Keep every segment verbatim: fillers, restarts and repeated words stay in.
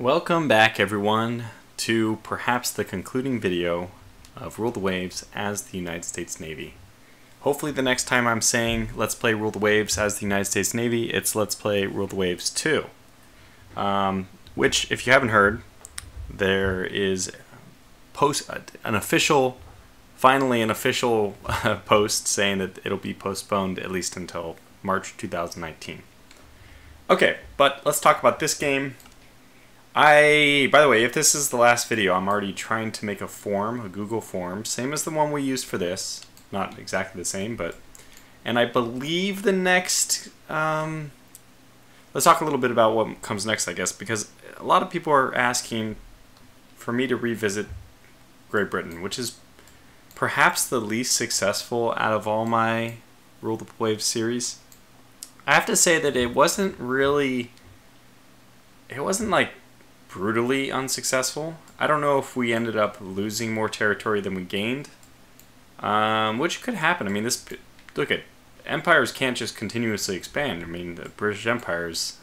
Welcome back, everyone, to perhaps the concluding video of Rule the Waves as the United States Navy. Hopefully the next time I'm saying let's play Rule the Waves as the United States Navy, it's let's play Rule the Waves two. Um, which, if you haven't heard, there is post an official, finally an official uh, post saying that it'll be postponed at least until March two thousand nineteen. Okay, but let's talk about this game. I, by the way, if this is the last video, I'm already trying to make a form, a Google form, same as the one we used for this. Not exactly the same, but... And I believe the next... Um, let's talk a little bit about what comes next, I guess, because a lot of people are asking for me to revisit Great Britain, which is perhaps the least successful out of all my Rule the Waves series. I have to say that it wasn't really... It wasn't, like... brutally unsuccessful. I don't know if we ended up losing more territory than we gained, um, which could happen. I mean, this look at empires can't just continuously expand. I mean, the British Empire's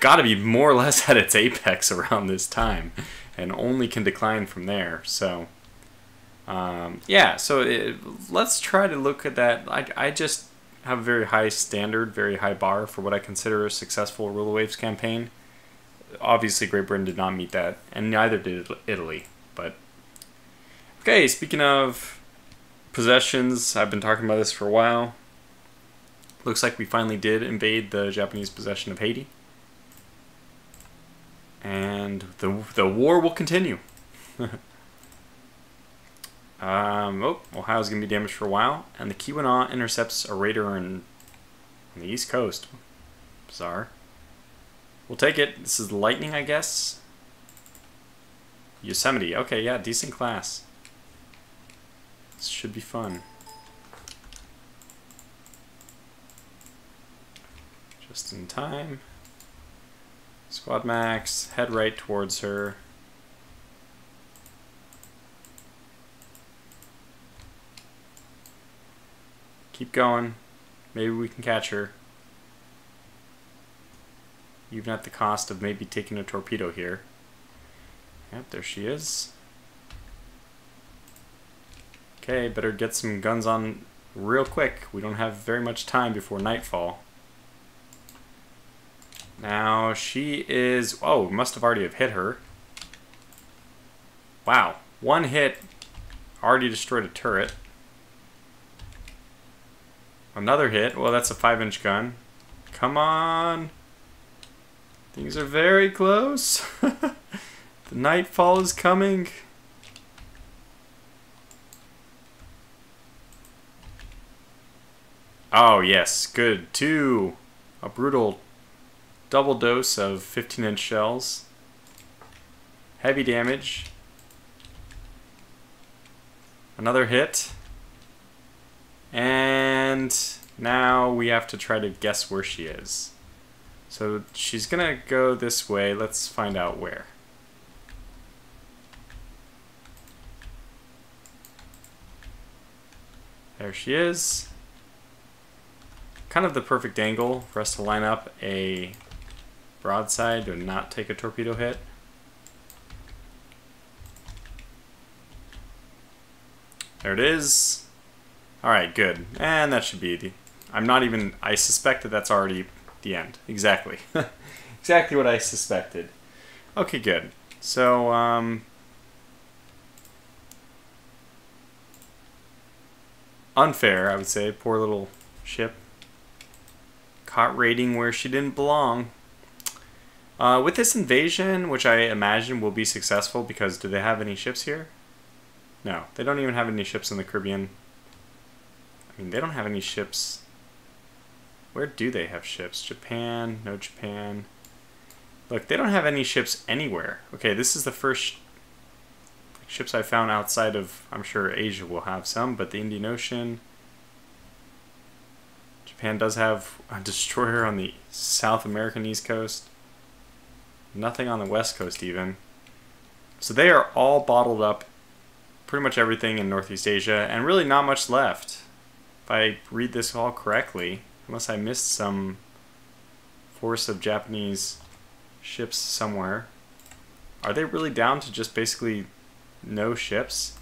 got to be more or less at its apex around this time, and only can decline from there. So, um, yeah. So it, let's try to look at that. I I just have a very high standard, very high bar for what I consider a successful Rule the Waves campaign. Obviously, Great Britain did not meet that, and neither did Italy. But okay, speaking of possessions, I've been talking about this for a while. Looks like we finally did invade the Japanese possession of Haiti, and the the war will continue. um, oh, Ohio's gonna be damaged for a while, and the Keweenaw intercepts a raider in, on the East Coast. Bizarre. We'll take it. This is Lightning, I guess. Yosemite. Okay, yeah, decent class. This should be fun. Just in time. Squad Max, head right towards her. Keep going. Maybe we can catch her. Even at the cost of maybe taking a torpedo here. Yep, there she is. Okay, better get some guns on real quick. We don't have very much time before nightfall. Now she is... Oh, must have already have hit her. Wow, one hit already destroyed a turret. Another hit. Well, that's a five inch gun. Come on! Things are very close. The nightfall is coming. Oh yes, good. Two. A brutal double dose of fifteen inch shells. Heavy damage. Another hit. And now we have to try to guess where she is. So she's gonna go this way. Let's find out where. There she is. Kind of the perfect angle for us to line up a broadside to not take a torpedo hit. There it is. All right, good. And that should be the... I'm not even... I suspect that that's already... The end. Exactly. Exactly what I suspected. Okay, good. So, um... unfair, I would say. Poor little ship. Caught raiding where she didn't belong. Uh, with this invasion, which I imagine will be successful, because do they have any ships here? No. They don't even have any ships in the Caribbean. I mean, they don't have any ships... Where do they have ships? Japan? No Japan. Look, they don't have any ships anywhere. Okay, this is the first sh ships I found outside of, I'm sure Asia will have some, but the Indian Ocean. Japan does have a destroyer on the South American East Coast. Nothing on the West Coast even. So they are all bottled up, pretty much everything in Northeast Asia, and really not much left. If I read this all correctly... Unless I missed some force of Japanese ships somewhere. Are they really down to just basically no ships?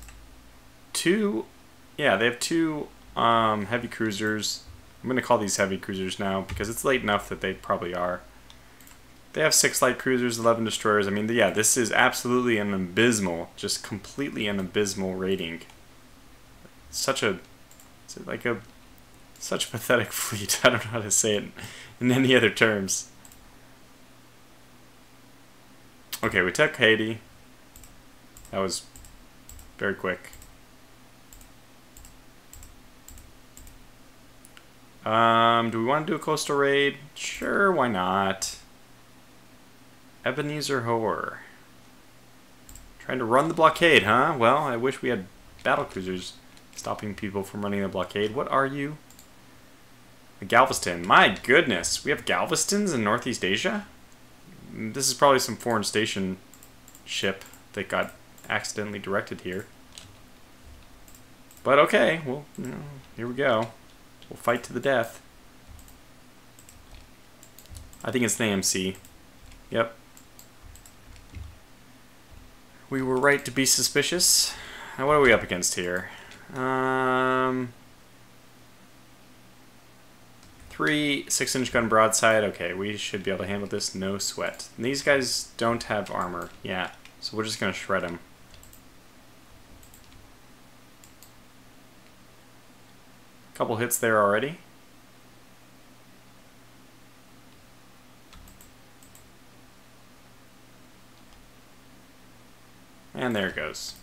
Two, yeah, they have two um, heavy cruisers. I'm gonna call these heavy cruisers now because it's late enough that they probably are. They have six light cruisers, eleven destroyers. I mean, yeah, this is absolutely an abysmal, just completely an abysmal rating. Such a, like a, such a pathetic fleet. I don't know how to say it in any other terms. Okay, we took Haiti. That was very quick. Um, do we want to do a coastal raid? Sure, why not? Ebenezer Hoare. Trying to run the blockade, huh? Well, I wish we had battle cruisers stopping people from running the blockade. What are you? A Galveston. My goodness, we have Galvestons in Northeast Asia? This is probably some foreign station ship that got accidentally directed here. But okay, well, you know, here we go. We'll fight to the death. I think it's an A M C. Yep. We were right to be suspicious. Now what are we up against here? Um, three six-inch gun broadside. Okay, we should be able to handle this. No sweat. And these guys don't have armor. Yeah, so we're just going to shred them. Couple hits there already. And there it goes.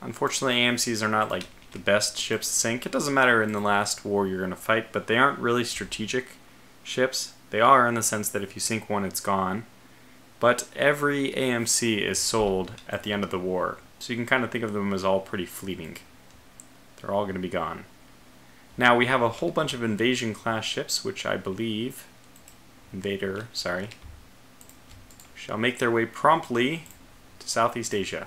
Unfortunately, A M Cs are not like the best ships to sink. It doesn't matter in the last war you're going to fight, but they aren't really strategic ships. They are in the sense that if you sink one, it's gone. But every A M C is sold at the end of the war, so you can kind of think of them as all pretty fleeting. They're all going to be gone. Now we have a whole bunch of invasion class ships, which I believe, invader, sorry, shall make their way promptly to Southeast Asia.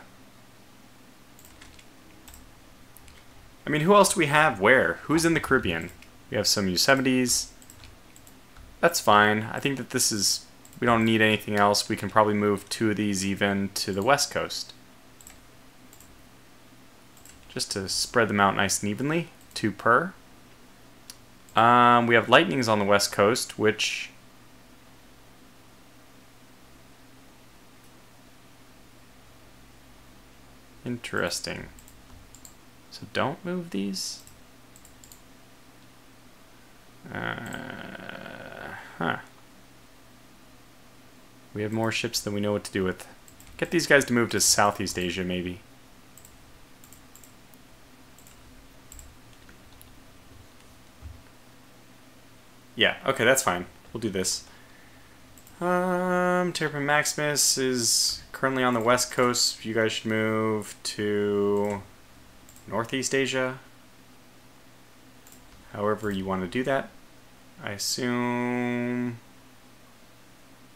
I mean, who else do we have where? Who's in the Caribbean? We have some Yosemites. That's fine. I think that this is, we don't need anything else. We can probably move two of these even to the west coast, just to spread them out nice and evenly, two per. Um, we have Lightnings on the west coast, which interesting. So don't move these. Uh, huh. We have more ships than we know what to do with. Get these guys to move to Southeast Asia, maybe. Yeah, okay, that's fine. We'll do this. Um, Terrapin Maximus is currently on the west coast. You guys should move to Northeast Asia. However you want to do that. I assume...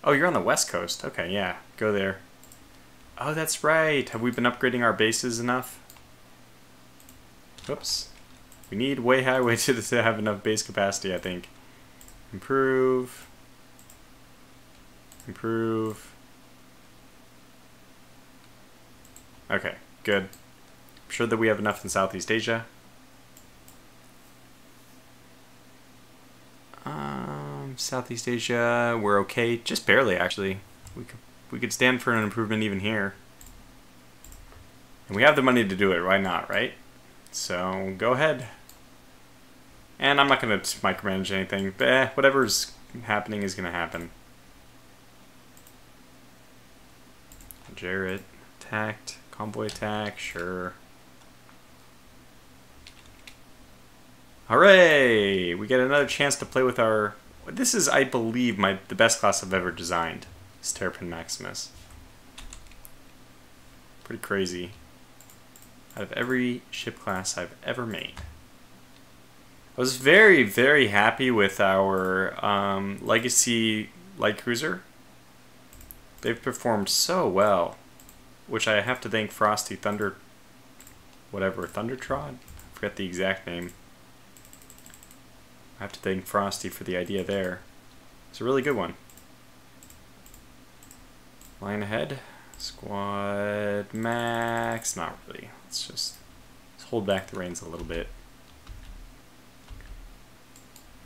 Oh, you're on the west coast. Okay, yeah, go there. Oh, that's right. Have we been upgrading our bases enough? Oops. We need way highway to have enough base capacity, I think. Improve, improve. Okay, good. I'm sure that we have enough in Southeast Asia. Um, Southeast Asia, we're okay, just barely actually. We could we could stand for an improvement even here, and we have the money to do it. Why not, right? So go ahead. And I'm not going to micromanage anything. Eh, whatever's happening is going to happen. Jarrett attacked. Convoy attack, sure. Hooray! We get another chance to play with our... This is, I believe, my the best class I've ever designed. It's Terrapin Maximus. Pretty crazy. Out of every ship class I've ever made. I was very, very happy with our um, Legacy Light Cruiser. They've performed so well, which I have to thank Frosty Thunder, whatever, Thundertrod? I forget the exact name. I have to thank Frosty for the idea there. It's a really good one. Plan ahead. Squad Max. Not really. Let's just let's hold back the reins a little bit.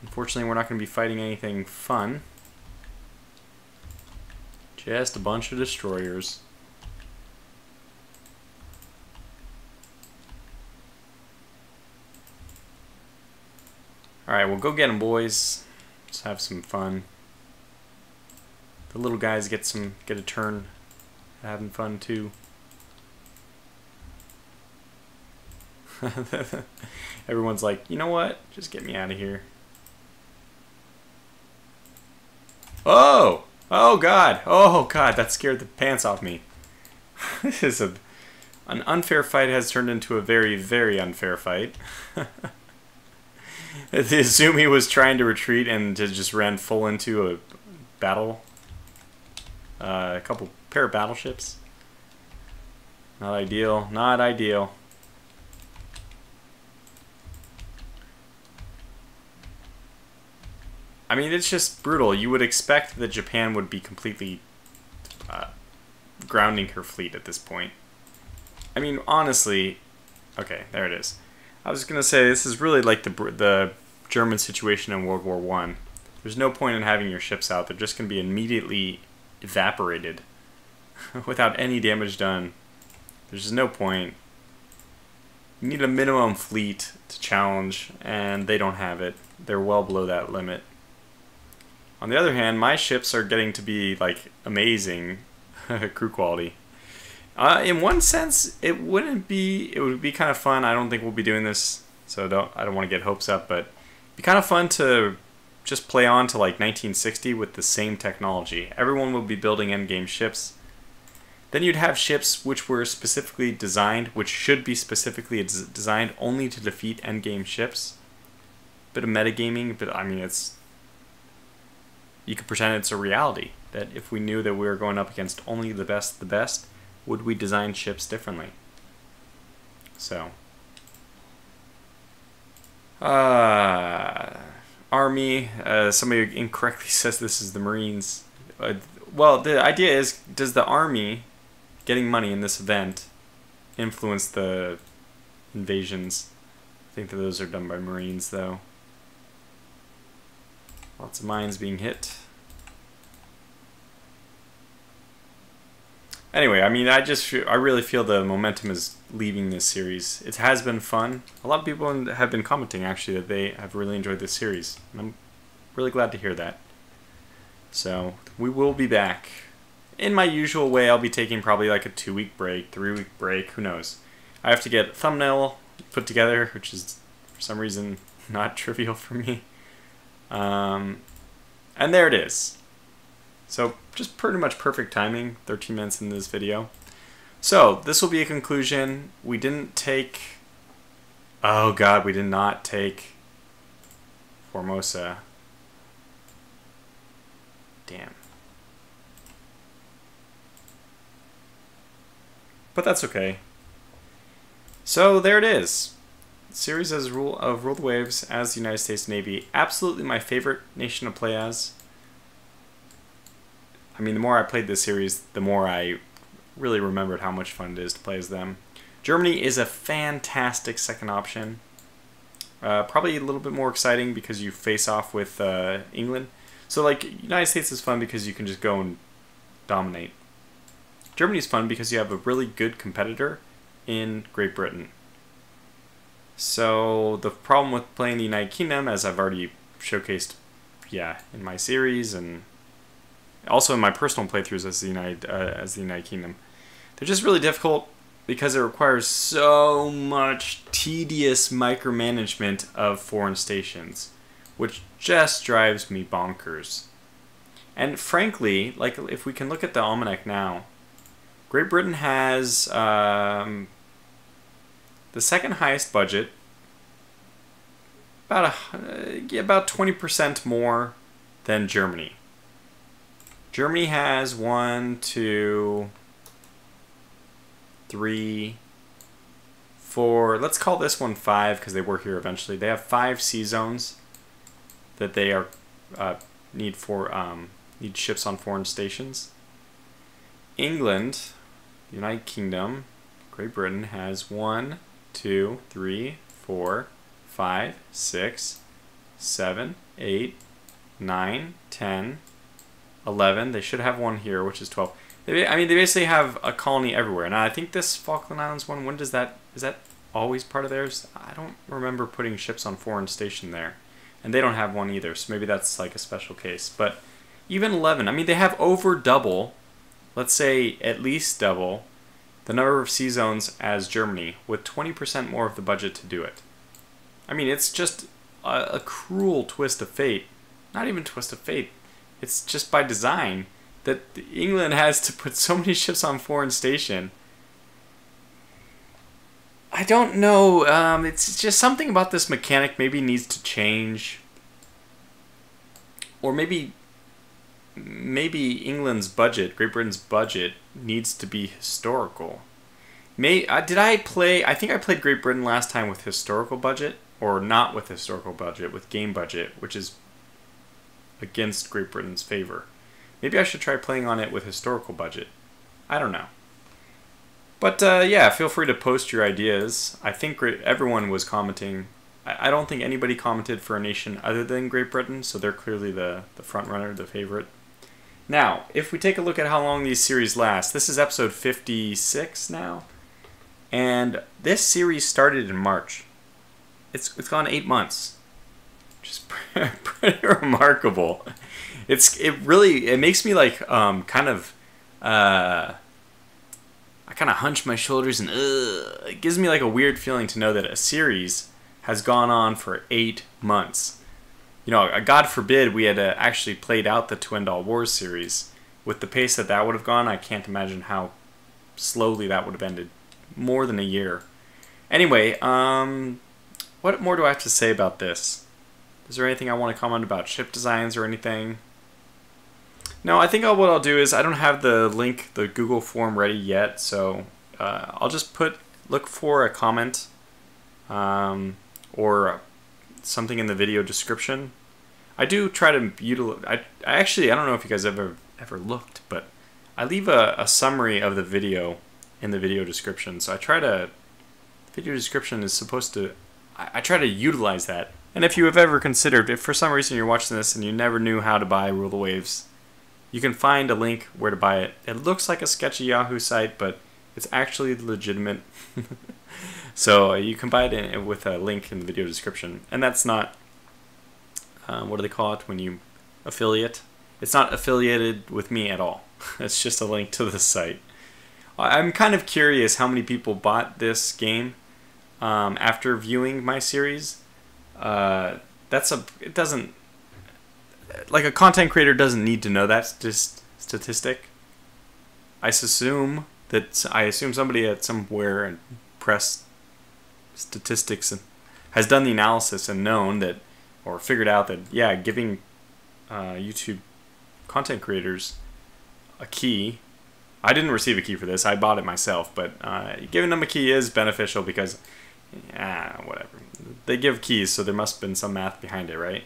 Unfortunately, we're not going to be fighting anything fun. Just a bunch of destroyers. Alright, well, go get them, boys. Just have some fun. The little guys get some get a turn having fun too. Everyone's like, you know what? Just get me out of here. Oh! Oh god! Oh god, that scared the pants off me. This is a an unfair fight has turned into a very, very unfair fight. The Azumi was trying to retreat and just ran full into a battle. Uh, a couple pair of battleships. Not ideal. Not ideal. I mean, it's just brutal. You would expect that Japan would be completely uh, grounding her fleet at this point. I mean, honestly... Okay, there it is. I was going to say, this is really like the the German situation in World War One. There's no point in having your ships out. They're just going to be immediately evaporated without any damage done. There's just no point. You need a minimum fleet to challenge, and they don't have it. They're well below that limit. On the other hand, my ships are getting to be like amazing crew quality. Uh, in one sense, it wouldn't be. It would be kind of fun. I don't think we'll be doing this, so don't. I don't want to get hopes up, but it'd be kind of fun to just play on to like nineteen sixty with the same technology. Everyone will be building endgame ships. Then you'd have ships which were specifically designed, which should be specifically designed only to defeat endgame ships. Bit of metagaming, but I mean, it's. You could pretend it's a reality that if we knew that we were going up against only the best, of the best. Would we design ships differently? So, uh, Army. Uh, somebody incorrectly says this is the Marines. Uh, well, the idea is: does the Army getting money in this event influence the invasions? I think that those are done by Marines, though. Lots of mines being hit. Anyway, I mean, I just, I really feel the momentum is leaving this series. It has been fun. A lot of people have been commenting, actually, that they have really enjoyed this series. And I'm really glad to hear that. So, we will be back. In my usual way, I'll be taking probably like a two-week break, three-week break, who knows. I have to get a thumbnail put together, which is, for some reason, not trivial for me. Um, and there it is. So, just pretty much perfect timing, thirteen minutes into this video. So, this will be a conclusion. We didn't take... Oh god, we did not take Formosa. Damn. But that's okay. So, there it is. Series as rule of Rule the Waves as the United States Navy. Absolutely my favorite nation to play as. I mean, the more I played this series, the more I really remembered how much fun it is to play as them. Germany is a fantastic second option. Uh, probably a little bit more exciting because you face off with uh, England. So, like, United States is fun because you can just go and dominate. Germany's fun because you have a really good competitor in Great Britain. So, the problem with playing the United Kingdom, as I've already showcased, yeah, in my series and... also in my personal playthroughs as the United uh, as the United Kingdom, they're just really difficult because it requires so much tedious micromanagement of foreign stations, which just drives me bonkers. And frankly, like if we can look at the almanac now, Great Britain has um, the second highest budget, about a, yeah, about twenty percent more than Germany. Germany has one, two, three, four, let's call this one five because they were here eventually. They have five sea zones that they are uh, need for um, need ships on foreign stations. England, United Kingdom, Great Britain has one, two, three, four, five, six, seven, eight, nine, ten, eleven. They should have one here, which is twelve. They, I mean, they basically have a colony everywhere. Now, I think this Falkland Islands one, when does that, is that always part of theirs? I don't remember putting ships on foreign station there. And they don't have one either, so maybe that's like a special case. But even eleven, I mean, they have over double, let's say at least double, the number of sea zones as Germany, with twenty percent more of the budget to do it. I mean, it's just a, a cruel twist of fate. Not even twist of fate. It's just by design that England has to put so many ships on foreign station. I don't know. Um, it's just something about this mechanic maybe needs to change. Or maybe maybe England's budget, Great Britain's budget, needs to be historical. May uh, did I play... I think I played Great Britain last time with historical budget, or not with historical budget, with game budget, which is against Great Britain's favor. Maybe I should try playing on it with historical budget. I don't know. But uh, yeah, feel free to post your ideas. I think everyone was commenting. I don't think anybody commented for a nation other than Great Britain, so they're clearly the, the front runner, the favorite. Now, if we take a look at how long these series last, this is episode fifty-six now, and this series started in March. It's it's gone eight months, which is pretty remarkable. It's it really it makes me like um kind of uh. I kind of hunch my shoulders and uh, it gives me like a weird feeling to know that a series has gone on for eight months. You know, God forbid we had uh, actually played out the Twin Doll Wars series. With the pace that that would have gone, I can't imagine how slowly that would have ended. More than a year. Anyway, um, what more do I have to say about this? Is there anything I want to comment about ship designs or anything? No, I think I'll, what I'll do is, I don't have the link, the Google form ready yet, so uh, I'll just put, look for a comment um, or something in the video description. I do try to utilize, I, I actually, I don't know if you guys ever ever looked, but I leave a, a summary of the video in the video description, so I try to, the video description is supposed to, I, I try to utilize that. And if you have ever considered, if for some reason you're watching this and you never knew how to buy Rule the Waves, you can find a link where to buy it. It looks like a sketchy Yahoo site, but it's actually legitimate. So you can buy it in, with a link in the video description. And that's not, uh, what do they call it when you affiliate? It's not affiliated with me at all. It's just a link to the site. I'm kind of curious how many people bought this game um, after viewing my series. Uh, that's a, it doesn't, like a content creator doesn't need to know that st statistic. I assume that I assume somebody at somewhere and press statistics and has done the analysis and known that, or figured out that, yeah, giving uh, YouTube content creators a key. I didn't receive a key for this. I bought it myself, but uh, giving them a key is beneficial because, ah, whatever. They give keys, so there must have been some math behind it, right?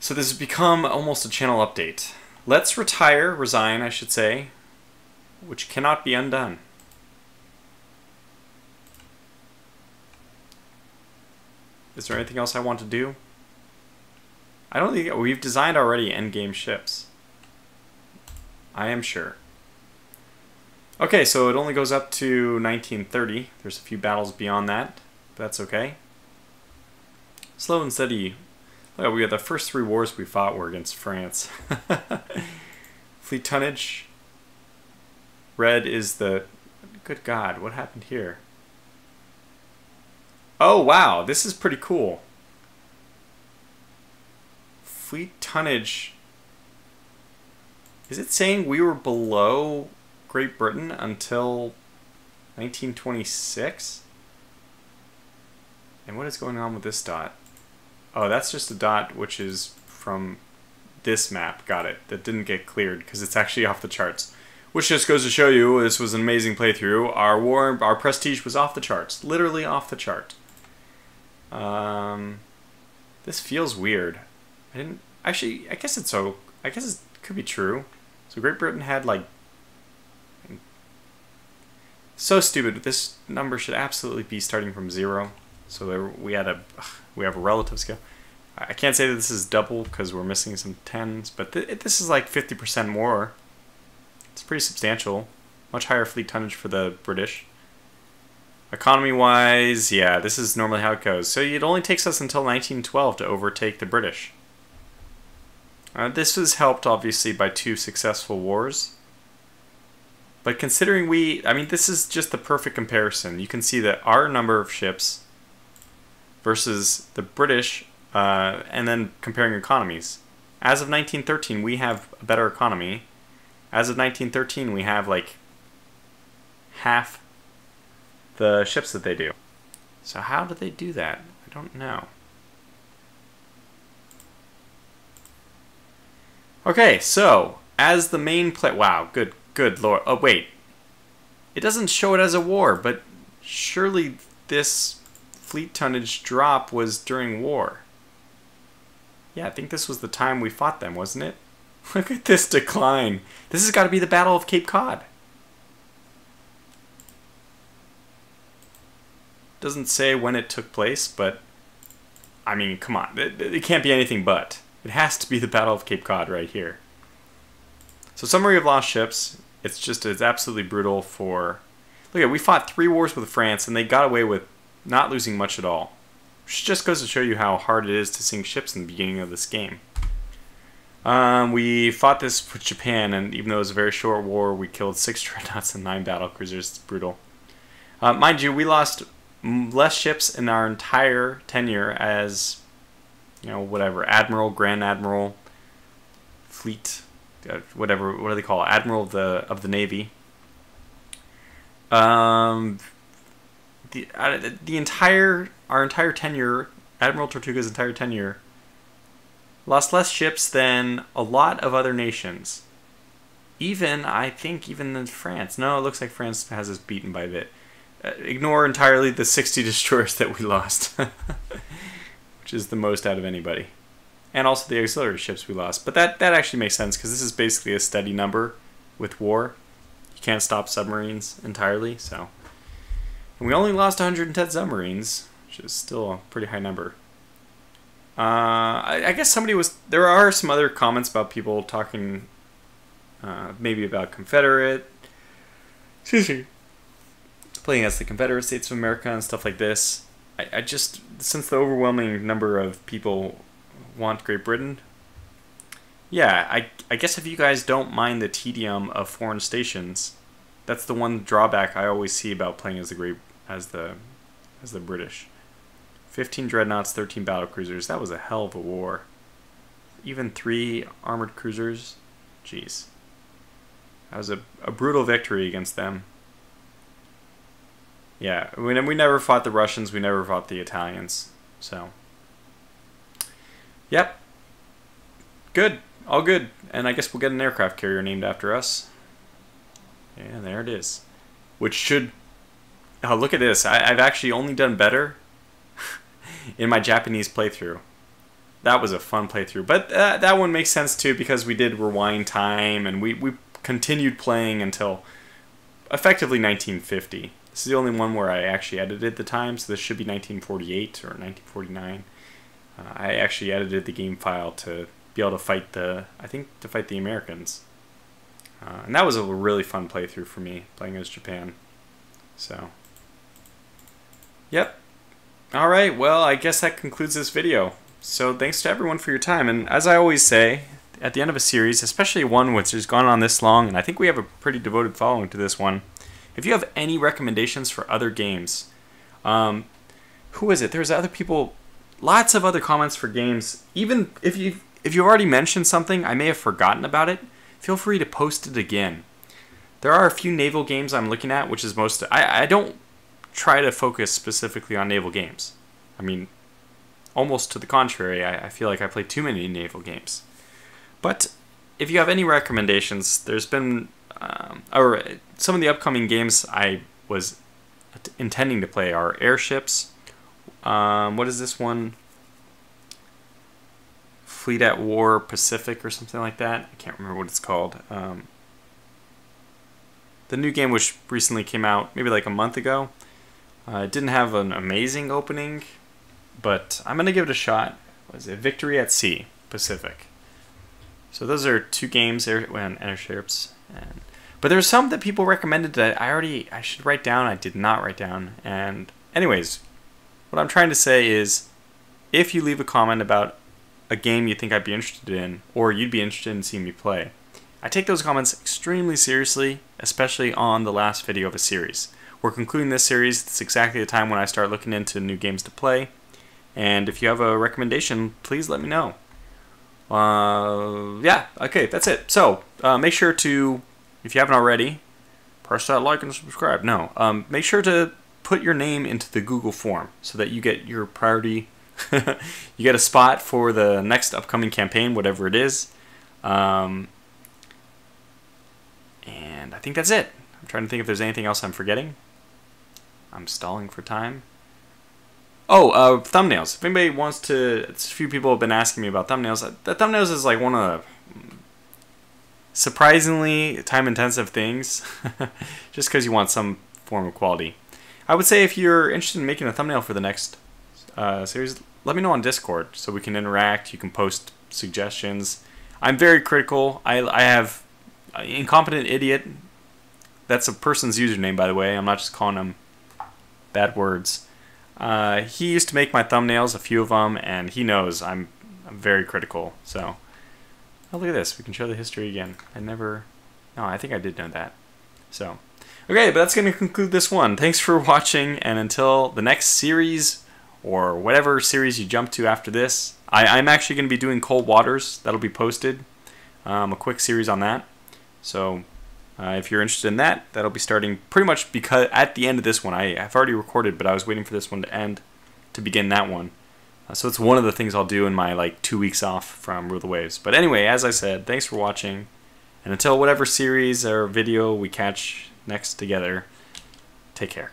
So this has become almost a channel update. Let's retire, resign, I should say, which cannot be undone. Is there anything else I want to do? I don't think we've designed already endgame ships. I am sure. Okay, so it only goes up to nineteen thirty. There's a few battles beyond that, but that's okay. Slow and steady. Oh, we got the first three wars we fought were against France. Fleet tonnage. Red is the... Good God, what happened here? Oh, wow, this is pretty cool. Fleet tonnage. Is it saying we were below Great Britain until nineteen twenty-six? And what is going on with this dot? Oh, that's just a dot which is from this map. Got it. That didn't get cleared because it's actually off the charts. Which just goes to show you, this was an amazing playthrough. Our war, our prestige was off the charts. Literally off the chart. Um, this feels weird. I didn't... Actually, I guess it's so... I guess it could be true. So Great Britain had like So stupid. This number should absolutely be starting from zero. So there, we had a we have a relative scale. I can't say that this is double because we're missing some tens, but th this is like fifty percent more. It's pretty substantial. Much higher fleet tonnage for the British. Economy-wise, yeah, this is normally how it goes. So it only takes us until nineteen twelve to overtake the British. Uh, this was helped, obviously, by two successful wars. But considering we... I mean, this is just the perfect comparison. You can see that our number of ships versus the British, uh, and then comparing economies. As of nineteen thirteen, we have a better economy. As of nineteen thirteen, we have, like, half... the ships that they do. So how do they do that? I don't know. Okay, so as the main play, wow, good, good lord. Oh wait, it doesn't show it as a war, but surely this fleet tonnage drop was during war. Yeah, I think this was the time we fought them, wasn't it? Look at this decline. This has got to be the Battle of Cape Cod. Doesn't say when it took place, but I mean, come on, it, it can't be anything but. It has to be the Battle of Cape Cod right here. So summary of lost ships, it's just, it's absolutely brutal for, look at, we fought three wars with France and they got away with not losing much at all. Which just goes to show you how hard it is to sink ships in the beginning of this game. Um, we fought this with Japan, and even though it was a very short war, we killed six dreadnoughts and nine battle cruisers. It's brutal. Uh, mind you, we lost less ships in our entire tenure as, you know, whatever, admiral, grand admiral, fleet, uh, whatever, what do they call it? Admiral of the of the Navy. Um, the uh, the entire our entire tenure, Admiral Tortuga's entire tenure, lost less ships than a lot of other nations. Even I think even in France. No, it looks like France has us beaten by a bit. Ignore entirely the sixty destroyers that we lost, which is the most out of anybody, and also the auxiliary ships we lost. But that that actually makes sense because this is basically a steady number with war. You can't stop submarines entirely, so, and we only lost one hundred ten submarines, which is still a pretty high number. Uh, I, I guess somebody was. There are some other comments about people talking, uh, maybe about Confederate. Excuse me. Playing as the Confederate States of America and stuff like this. I, I just, since the overwhelming number of people want Great Britain, yeah, I, I guess if you guys don't mind the tedium of foreign stations, that's the one drawback I always see about playing as the Great, as the, as the British. fifteen dreadnoughts, thirteen battlecruisers. That was a hell of a war. Even three armored cruisers. Jeez. That was a, a brutal victory against them. Yeah, we, we never fought the Russians, we never fought the Italians, so. Yep. Good, all good. And I guess we'll get an aircraft carrier named after us. Yeah, there it is. Which should, oh, look at this. I, I've actually only done better in my Japanese playthrough. That was a fun playthrough, but that, that one makes sense too because we did rewind time and we, we continued playing until effectively nineteen fifty. This is the only one where I actually edited the time, so this should be nineteen forty-eight or nineteen forty-nine. Uh, I actually edited the game file to be able to fight the, I think, to fight the Americans. Uh, and that was a really fun playthrough for me, playing as Japan. So, yep. All right, well, I guess that concludes this video. So thanks to everyone for your time, and as I always say, at the end of a series, especially one which has gone on this long, and I think we have a pretty devoted following to this one, if you have any recommendations for other games, um, who is it? There's other people, lots of other comments for games. Even if you've, if you've already mentioned something, I may have forgotten about it, feel free to post it again. There are a few naval games I'm looking at, which is most, I, I don't try to focus specifically on naval games. I mean, almost to the contrary, I, I feel like I play too many naval games. But if you have any recommendations, there's been... Um, or some of the upcoming games I was intending to play are Airships. Um, what is this one? Fleet at War Pacific or something like that. I can't remember what it's called. Um, the new game, which recently came out maybe like a month ago. Uh, it didn't have an amazing opening, but I'm going to give it a shot. Was it Victory at Sea Pacific? So those are two games, Airships. And, but there's some that people recommended that I already, I should write down, I did not write down. And anyways, what I'm trying to say is, if you leave a comment about a game you think I'd be interested in, or you'd be interested in seeing me play, I take those comments extremely seriously, especially on the last video of a series. We're concluding this series. It's exactly the time when I start looking into new games to play. And if you have a recommendation, please let me know. Uh, yeah, okay, that's it. So, uh, make sure to, if you haven't already, press that like and subscribe. No, um, make sure to put your name into the Google form so that you get your priority. You get a spot for the next upcoming campaign, whatever it is. Um, and I think that's it. I'm trying to think if there's anything else I'm forgetting. I'm stalling for time. Oh, uh, thumbnails. If anybody wants to, a few people have been asking me about thumbnails. The thumbnails is like one of the surprisingly time-intensive things, just because you want some form of quality. I would say if you're interested in making a thumbnail for the next uh, series, let me know on Discord so we can interact. You can post suggestions. I'm very critical. I, I have Incompetent Idiot. That's a person's username, by the way. I'm not just calling them bad words. Uh, he used to make my thumbnails, a few of them, and he knows I'm, I'm very critical. So, oh, look at this. We can show the history again. I never... No, I think I did know that. So, okay, but that's going to conclude this one. Thanks for watching, and until the next series, or whatever series you jump to after this, I, I'm actually going to be doing Cold Waters. That'll be posted. Um, a quick series on that. So... Uh, if you're interested in that, that'll be starting pretty much because at the end of this one. I, I've already recorded, but I was waiting for this one to end to begin that one. Uh, so it's one of the things I'll do in my like two weeks off from Rule the Waves. But anyway, as I said, thanks for watching. And until whatever series or video we catch next together, take care.